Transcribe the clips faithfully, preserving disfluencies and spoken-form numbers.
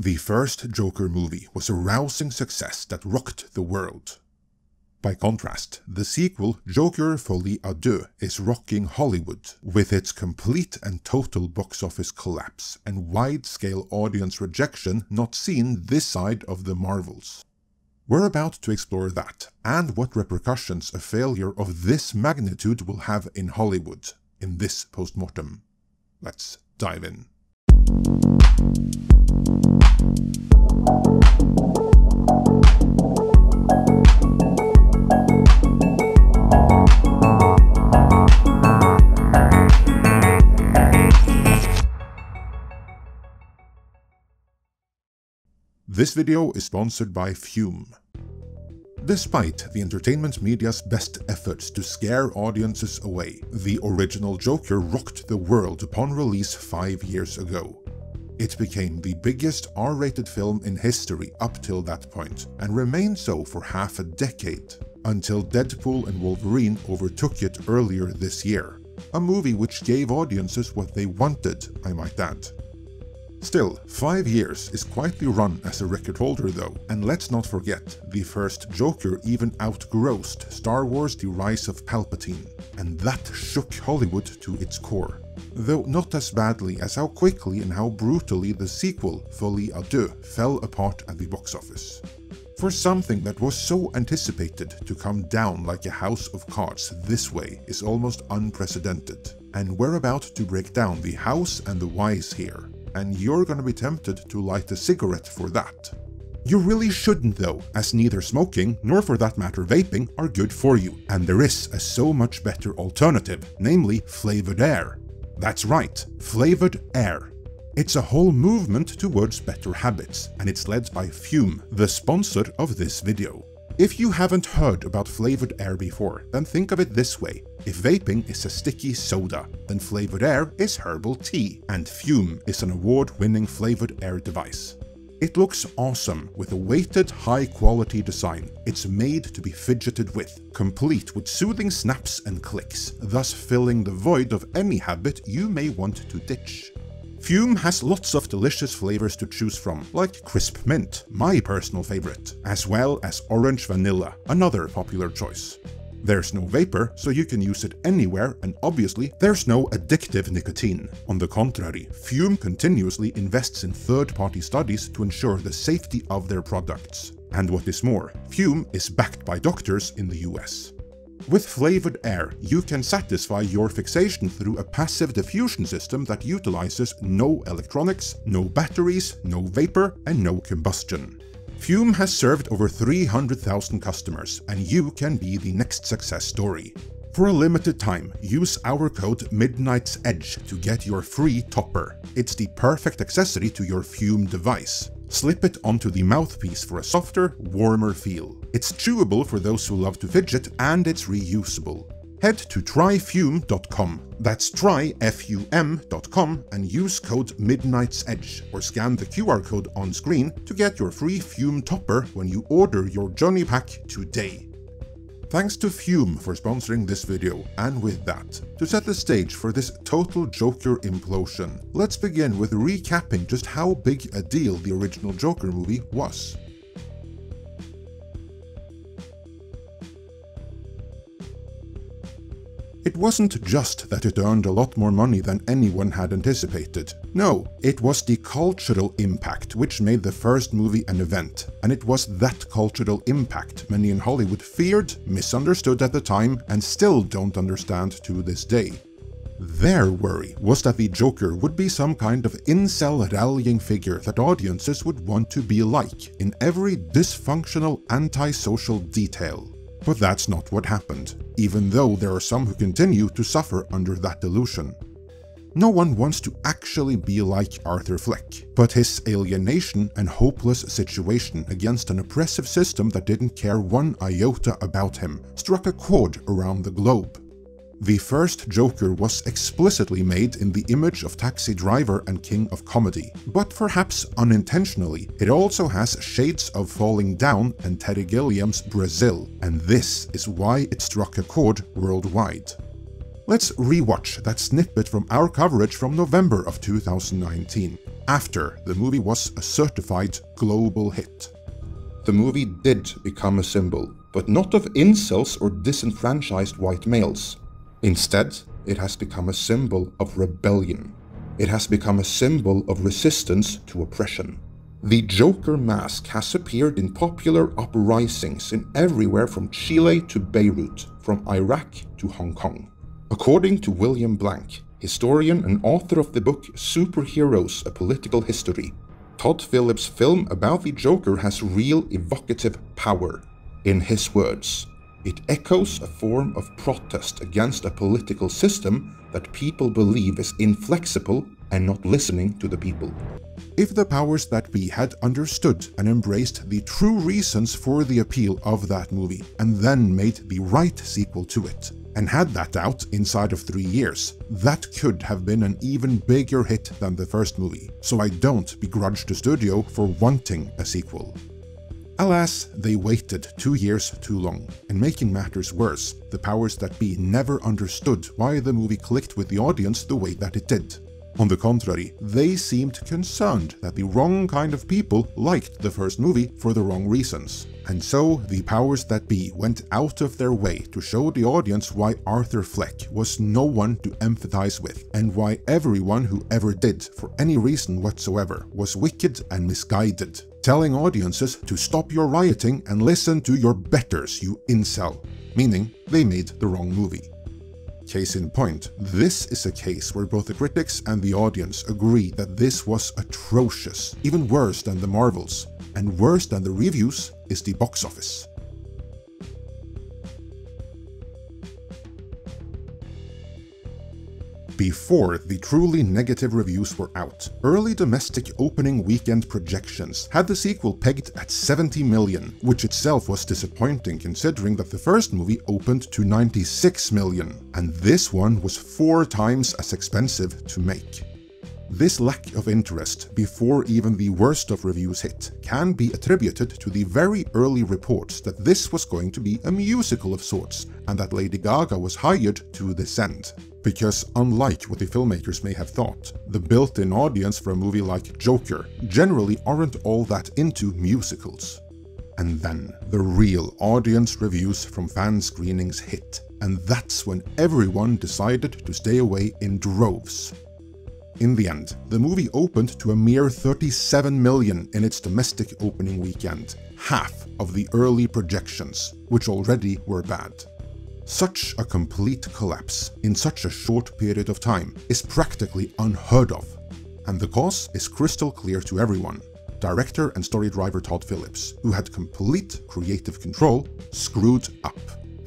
The first Joker movie was a rousing success that rocked the world. By contrast, the sequel Joker Folie à Deux is rocking Hollywood with its complete and total box office collapse and wide-scale audience rejection not seen this side of the Marvels. We're about to explore that and what repercussions a failure of this magnitude will have in Hollywood in this postmortem. Let's dive in. This video is sponsored by FÜM. Despite the entertainment media's best efforts to scare audiences away, the original Joker rocked the world upon release five years ago. It became the biggest R rated film in history up till that point, and remained so for half a decade, until Deadpool and Wolverine overtook it earlier this year, a movie which gave audiences what they wanted, I might add. Still, five years is quite the run as a record holder though, and let's not forget, the first Joker even outgrossed Star Wars The Rise of Palpatine, and that shook Hollywood to its core. Though not as badly as how quickly and how brutally the sequel, Folie à Deux, fell apart at the box office. For something that was so anticipated to come down like a house of cards this way is almost unprecedented, and we're about to break down the hows and the whys here. And you're gonna be tempted to light a cigarette for that. You really shouldn't though, as neither smoking, nor for that matter vaping, are good for you, and there is a so much better alternative, namely flavored air. That's right, flavored air. It's a whole movement towards better habits, and it's led by FÜM, the sponsor of this video. If you haven't heard about flavored air before, then think of it this way. If vaping is a sticky soda, then flavored air is herbal tea, and FÜM is an award-winning flavored air device. It looks awesome with a weighted, high-quality design. It's made to be fidgeted with, complete with soothing snaps and clicks, thus filling the void of any habit you may want to ditch. FÜM has lots of delicious flavors to choose from, like crisp mint, my personal favorite, as well as orange vanilla, another popular choice. There's no vapor, so you can use it anywhere, and obviously there's no addictive nicotine. On the contrary, FÜM continuously invests in third-party studies to ensure the safety of their products. And what is more, FÜM is backed by doctors in the U S. With flavored air, you can satisfy your fixation through a passive diffusion system that utilizes no electronics, no batteries, no vapor, and no combustion. FÜM has served over three hundred thousand customers, and you can be the next success story. For a limited time, use our code MIDNIGHTSEDGE to get your free topper. It's the perfect accessory to your FÜM device. Slip it onto the mouthpiece for a softer, warmer feel. It's chewable for those who love to fidget, and it's reusable. Head to try fume dot com, that's try F U M dot com, and use code MIDNIGHTSEDGE or scan the Q R code on screen to get your free FÜM topper when you order your Johnny Pack today. Thanks to FÜM for sponsoring this video, and with that, to set the stage for this total Joker implosion, let's begin with recapping just how big a deal the original Joker movie was. It wasn't just that it earned a lot more money than anyone had anticipated. No, it was the cultural impact which made the first movie an event, and it was that cultural impact many in Hollywood feared, misunderstood at the time, and still don't understand to this day. Their worry was that the Joker would be some kind of incel rallying figure that audiences would want to be like, in every dysfunctional, antisocial detail. But that's not what happened, even though there are some who continue to suffer under that delusion. No one wants to actually be like Arthur Fleck, but his alienation and hopeless situation against an oppressive system that didn't care one iota about him struck a chord around the globe. The first Joker was explicitly made in the image of Taxi Driver and King of Comedy, but perhaps unintentionally, it also has shades of Falling Down and Terry Gilliam's Brazil, and this is why it struck a chord worldwide. Let's rewatch that snippet from our coverage from November of two thousand nineteen, after the movie was a certified global hit. The movie did become a symbol, but not of incels or disenfranchised white males. Instead, it has become a symbol of rebellion. It has become a symbol of resistance to oppression. The Joker mask has appeared in popular uprisings in everywhere from Chile to Beirut, from Iraq to Hong Kong. According to William Blank, historian and author of the book Superheroes: A Political History, Todd Phillips' film about the Joker has real evocative power. In his words, it echoes a form of protest against a political system that people believe is inflexible and not listening to the people. If the powers that be had understood and embraced the true reasons for the appeal of that movie, and then made the right sequel to it, and had that out inside of three years, that could have been an even bigger hit than the first movie, so I don't begrudge the studio for wanting a sequel. Alas, they waited two years too long, and making matters worse, the powers that be never understood why the movie clicked with the audience the way that it did. On the contrary, they seemed concerned that the wrong kind of people liked the first movie for the wrong reasons. And so the powers that be went out of their way to show the audience why Arthur Fleck was no one to empathize with, and why everyone who ever did, for any reason whatsoever, was wicked and misguided, telling audiences to stop your rioting and listen to your betters, you incel. Meaning, they made the wrong movie. Case in point, this is a case where both the critics and the audience agree that this was atrocious, even worse than the Marvels, and worse than the reviews is the box office. Before the truly negative reviews were out, early domestic opening weekend projections had the sequel pegged at seventy million, which itself was disappointing considering that the first movie opened to ninety-six million, and this one was four times as expensive to make. This lack of interest, before even the worst of reviews hit, can be attributed to the very early reports that this was going to be a musical of sorts, and that Lady Gaga was hired to this end. Because unlike what the filmmakers may have thought, the built-in audience for a movie like Joker generally aren't all that into musicals. And then, the real audience reviews from fan screenings hit, and that's when everyone decided to stay away in droves. In the end, the movie opened to a mere thirty-seven million in its domestic opening weekend, half of the early projections, which already were bad. Such a complete collapse in such a short period of time is practically unheard of, and the cause is crystal clear to everyone. Director and story driver Todd Phillips, who had complete creative control, screwed up.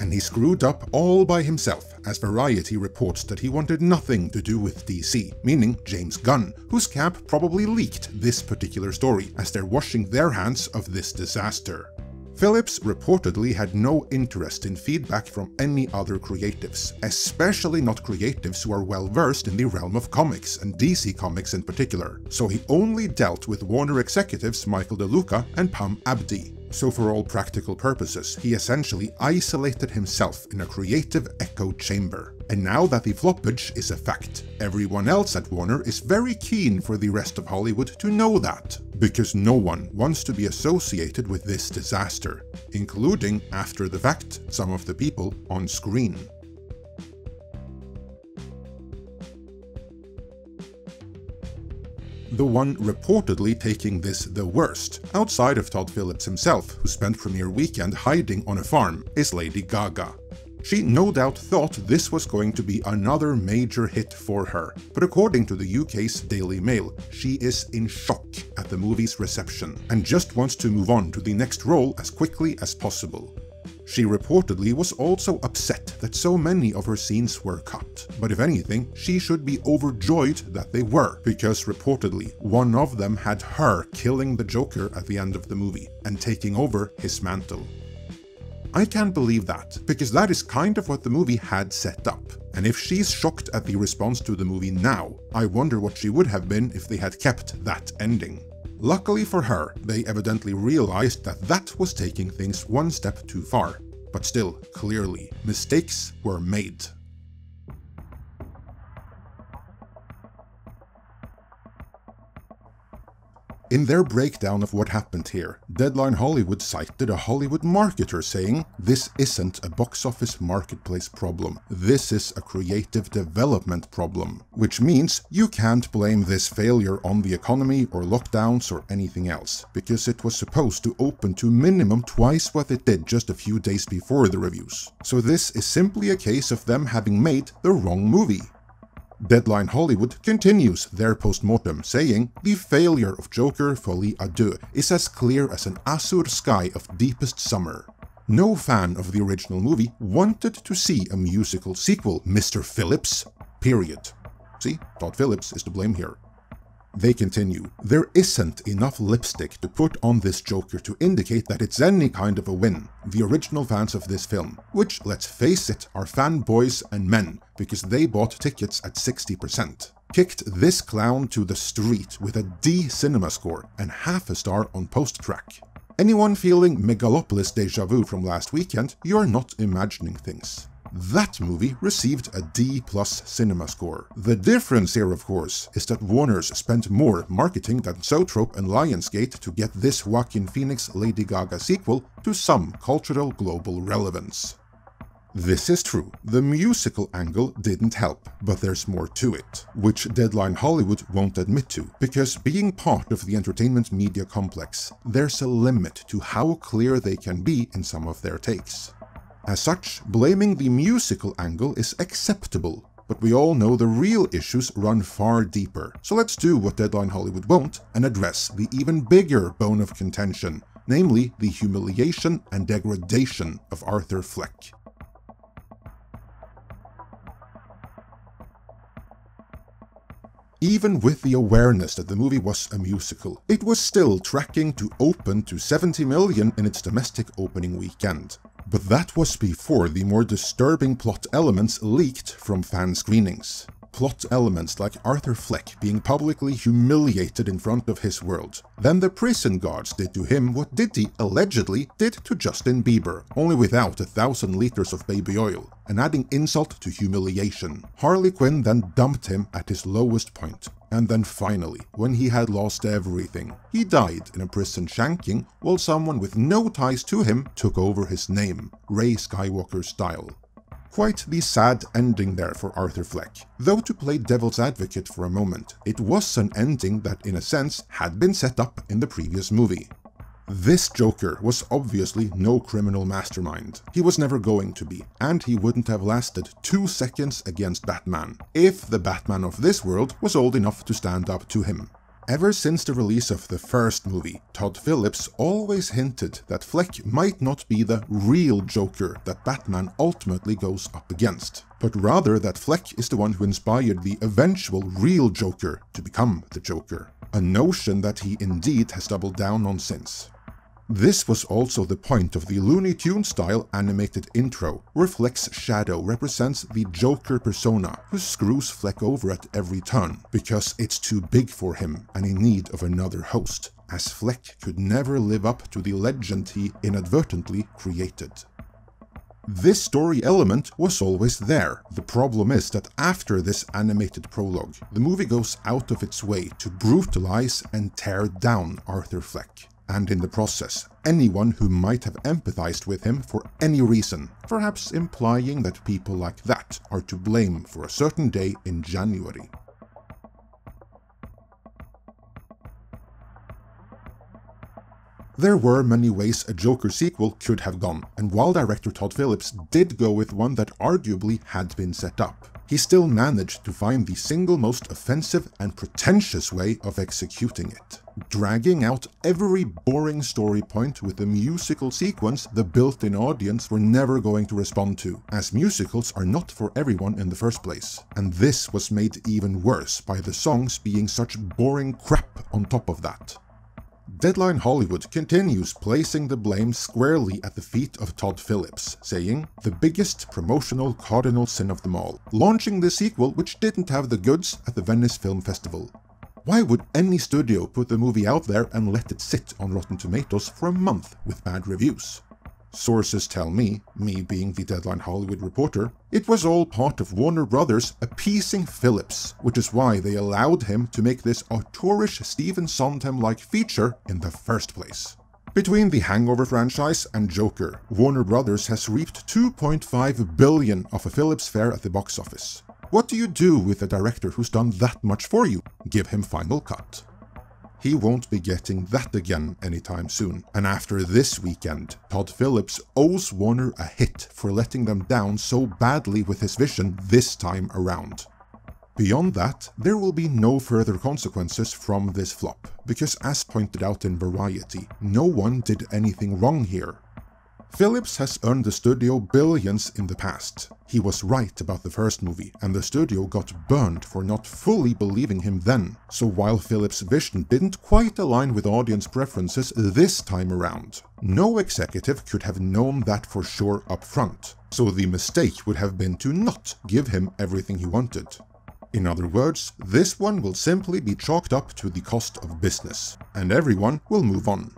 And he screwed up all by himself, as Variety reports that he wanted nothing to do with D C, meaning James Gunn, whose camp probably leaked this particular story as they're washing their hands of this disaster. Phillips reportedly had no interest in feedback from any other creatives, especially not creatives who are well-versed in the realm of comics, and D C comics in particular, so he only dealt with Warner executives Michael DeLuca and Pam Abdi. So for all practical purposes, he essentially isolated himself in a creative echo chamber. And now that the floppage is a fact, everyone else at Warner is very keen for the rest of Hollywood to know that, because no one wants to be associated with this disaster, including, after the fact, some of the people on screen. The one reportedly taking this the worst, outside of Todd Phillips himself, who spent premiere weekend hiding on a farm, is Lady Gaga. She no doubt thought this was going to be another major hit for her, but according to the U K's Daily Mail, she is in shock at the movie's reception, and just wants to move on to the next role as quickly as possible. She reportedly was also upset that so many of her scenes were cut, but if anything, she should be overjoyed that they were, because reportedly one of them had her killing the Joker at the end of the movie, and taking over his mantle. I can't believe that, because that is kind of what the movie had set up, and if she's shocked at the response to the movie now, I wonder what she would have been if they had kept that ending. Luckily for her, they evidently realized that that was taking things one step too far, but still, clearly, mistakes were made. In their breakdown of what happened here, Deadline Hollywood cited a Hollywood marketer saying, "This isn't a box office marketplace problem, this is a creative development problem." Which means you can't blame this failure on the economy or lockdowns or anything else, because it was supposed to open to minimum twice what it did just a few days before the reviews. So this is simply a case of them having made the wrong movie. Deadline Hollywood continues their post-mortem, saying, "The failure of Joker Folie à Deux is as clear as an azure sky of deepest summer. No fan of the original movie wanted to see a musical sequel, Mister Phillips, period." See, Todd Phillips is to blame here. They continue, "There isn't enough lipstick to put on this Joker to indicate that it's any kind of a win. The original fans of this film, which, let's face it, are fanboys and men, because they bought tickets at sixty percent, kicked this clown to the street with a D cinema score and half a star on post-track. Anyone feeling Megalopolis déjà vu from last weekend, you're not imagining things. That movie received a D plus cinema score. The difference here, of course, is that Warner's spent more marketing than Zoetrope and Lionsgate to get this Joaquin Phoenix Lady Gaga sequel to some cultural global relevance." This is true, the musical angle didn't help, but there's more to it, which Deadline Hollywood won't admit to, because being part of the entertainment media complex, there's a limit to how clear they can be in some of their takes. As such, blaming the musical angle is acceptable, but we all know the real issues run far deeper. So let's do what Deadline Hollywood won't and address the even bigger bone of contention, namely the humiliation and degradation of Arthur Fleck. Even with the awareness that the movie was a musical, it was still tracking to open to seventy million in its domestic opening weekend. But that was before the more disturbing plot elements leaked from fan screenings. Plot elements like Arthur Fleck being publicly humiliated in front of his world. Then the prison guards did to him what Diddy allegedly did to Justin Bieber, only without a thousand liters of baby oil, and adding insult to humiliation. Harley Quinn then dumped him at his lowest point. And then finally, when he had lost everything, he died in a prison shanking while someone with no ties to him took over his name, Ray Skywalker style. Quite the sad ending there for Arthur Fleck, though to play devil's advocate for a moment, it was an ending that in a sense had been set up in the previous movie. This Joker was obviously no criminal mastermind, he was never going to be, and he wouldn't have lasted two seconds against Batman, if the Batman of this world was old enough to stand up to him. Ever since the release of the first movie, Todd Phillips always hinted that Fleck might not be the real Joker that Batman ultimately goes up against, but rather that Fleck is the one who inspired the eventual real Joker to become the Joker, a notion that he indeed has doubled down on since. This was also the point of the Looney Tunes style animated intro, where Fleck's shadow represents the Joker persona, who screws Fleck over at every turn, because it's too big for him and in need of another host, as Fleck could never live up to the legend he inadvertently created. This story element was always there. The problem is that after this animated prologue, the movie goes out of its way to brutalize and tear down Arthur Fleck. And in the process, anyone who might have empathized with him for any reason, perhaps implying that people like that are to blame for a certain day in January. There were many ways a Joker sequel could have gone, and while director Todd Phillips did go with one that arguably had been set up, he still managed to find the single most offensive and pretentious way of executing it, dragging out every boring story point with a musical sequence the built-in audience were never going to respond to, as musicals are not for everyone in the first place. And this was made even worse by the songs being such boring crap on top of that. Deadline Hollywood continues placing the blame squarely at the feet of Todd Phillips, saying, "The biggest promotional cardinal sin of them all, launching the sequel which didn't have the goods at the Venice Film Festival. Why would any studio put the movie out there and let it sit on Rotten Tomatoes for a month with bad reviews?" Sources tell me, me being the Deadline Hollywood reporter, it was all part of Warner Brothers appeasing Phillips, which is why they allowed him to make this auteurish Stephen Sondheim-like feature in the first place. Between the Hangover franchise and Joker, Warner Brothers has reaped two point five billion dollars of a Phillips fare at the box office. What do you do with a director who's done that much for you? Give him Final Cut. He won't be getting that again anytime soon, and after this weekend, Todd Phillips owes Warner a hit for letting them down so badly with his vision this time around. Beyond that, there will be no further consequences from this flop, because as pointed out in Variety, no one did anything wrong here. Phillips has earned the studio billions in the past. He was right about the first movie, and the studio got burned for not fully believing him then, so while Phillips' vision didn't quite align with audience preferences this time around, no executive could have known that for sure up front, so the mistake would have been to not give him everything he wanted. In other words, this one will simply be chalked up to the cost of business, and everyone will move on.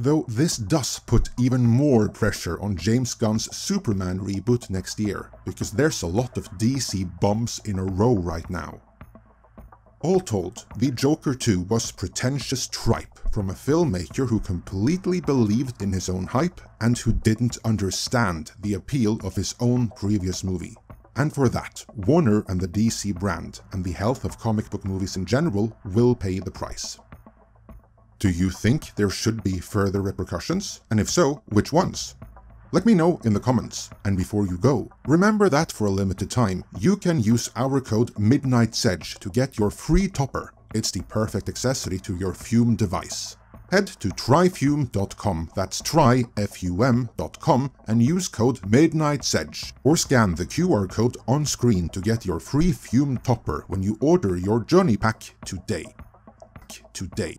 Though this does put even more pressure on James Gunn's Superman reboot next year, because there's a lot of D C bumps in a row right now. All told, The Joker two was pretentious tripe from a filmmaker who completely believed in his own hype and who didn't understand the appeal of his own previous movie. And for that, Warner and the D C brand, and the health of comic book movies in general, will pay the price. Do you think there should be further repercussions? And if so, which ones? Let me know in the comments. And before you go, remember that for a limited time, you can use our code MIDNIGHTSEDGE to get your free topper. It's the perfect accessory to your FÜM device. Head to try fume dot com, that's try, F U M dot com, and use code MIDNIGHTSEDGE, or scan the Q R code on screen to get your free FÜM topper when you order your journey pack today. Today.